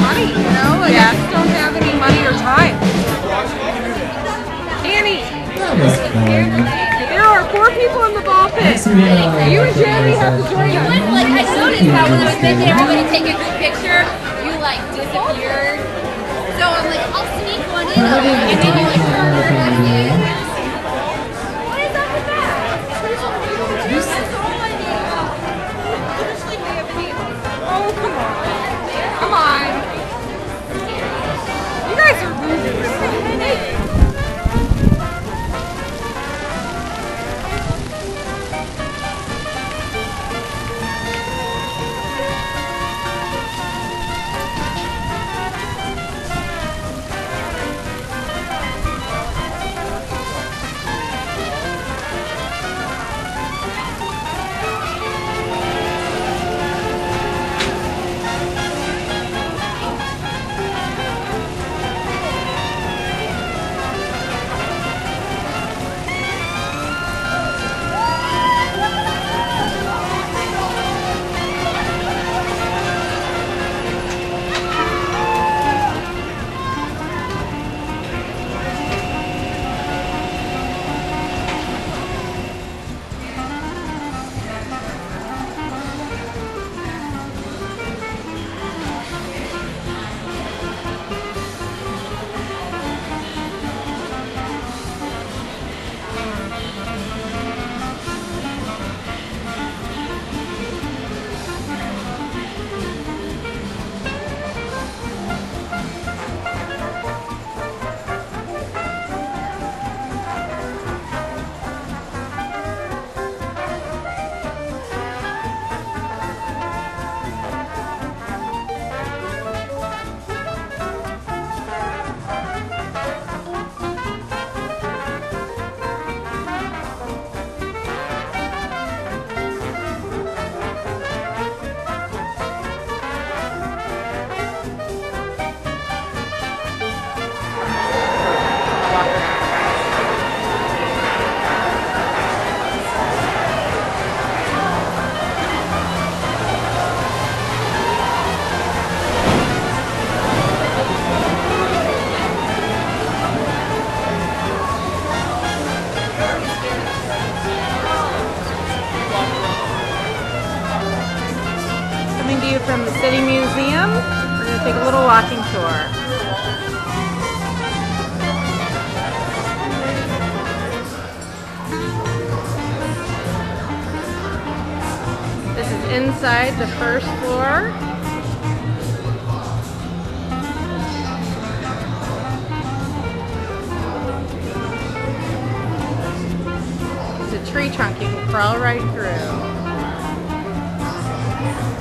money, you know? Like, yeah. I just don't have any money or time. Annie, there are 4 people in the ball pit. You and Jenny have to join us. Like, I noticed how when I was making everybody take a good picture, you, like, disappeared. So I'm like, I'll sneak one in and then you, like, turn her back in. What is up with that? That's all I need. Oh, come on. Come on. You guys are losers. To you from the City Museum. We're going to take a little walking tour. This is inside the first floor. It's a tree trunk you can crawl right through.